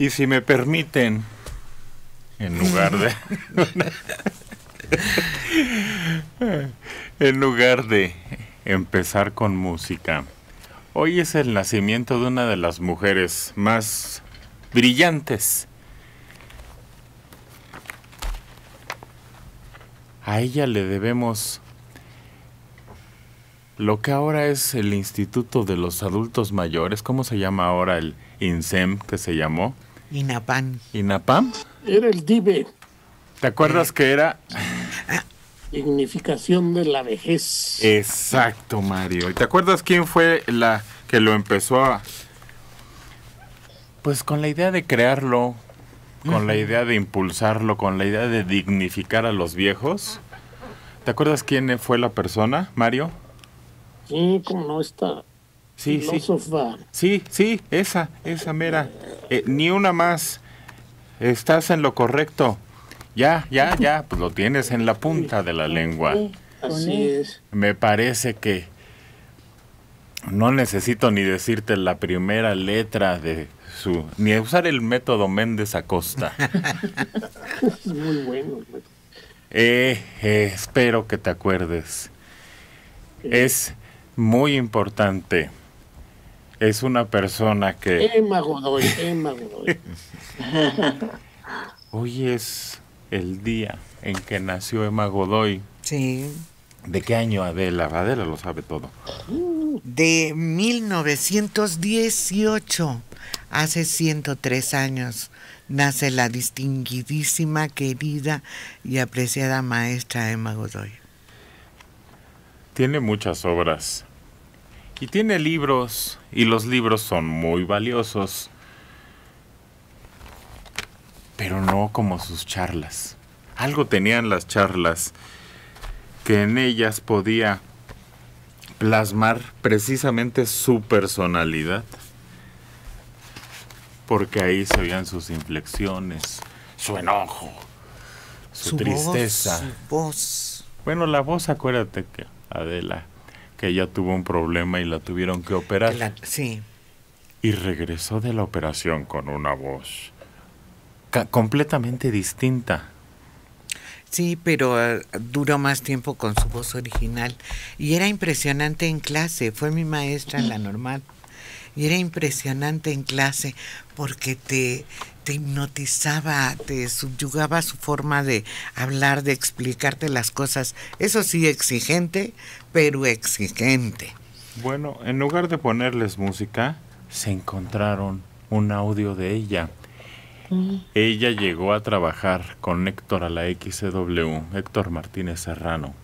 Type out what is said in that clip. Y si me permiten, en lugar de empezar con música, hoy es el nacimiento de una de las mujeres más brillantes. A ella le debemos lo que ahora es el Instituto de los Adultos Mayores. ¿Cómo se llama ahora el INSEM que se llamó? Inapam. ¿Inapam? Era el DIVE. ¿Te acuerdas que era? Dignificación de la vejez. Exacto, Mario. ¿Y te acuerdas quién fue la que lo empezó a...? Pues con la idea de crearlo, con la idea de impulsarlo, con la idea de dignificar a los viejos. ¿Te acuerdas quién fue la persona, Mario? Sí, como no está... Sí, filósofa. Sí, sí, esa mera. Ni una más. Estás en lo correcto. Ya, pues lo tienes en la punta de la lengua. Así es. Me parece que no necesito ni decirte la primera letra de su... ni usar el método Méndez Acosta. Es muy bueno. Espero que te acuerdes. Es muy importante. Es una persona que... Emma Godoy, Emma Godoy. Hoy es el día en que nació Emma Godoy. Sí. ¿De qué año, Adela? Adela lo sabe todo. De 1918, hace 103 años, nace la distinguidísima, querida y apreciada maestra Emma Godoy. Tiene muchas obras. Y tiene libros, y los libros son muy valiosos, pero no como sus charlas. Algo tenían las charlas, que en ellas podía plasmar precisamente su personalidad, porque ahí se veían sus inflexiones, su enojo, su tristeza. Su voz. Bueno, la voz, acuérdate que Adela... que ella tuvo un problema y la tuvieron que operar. Sí. Y regresó de la operación con una voz completamente distinta. Sí, pero duró más tiempo con su voz original. Y era impresionante en clase. Fue mi maestra en la normal. Y era impresionante en clase porque te hipnotizaba, te subyugaba su forma de hablar, de explicarte las cosas. Eso sí, exigente, pero exigente. Bueno, en lugar de ponerles música, se encontraron un audio de ella. Ella llegó a trabajar con Héctor a la XEW, Héctor Martínez Serrano.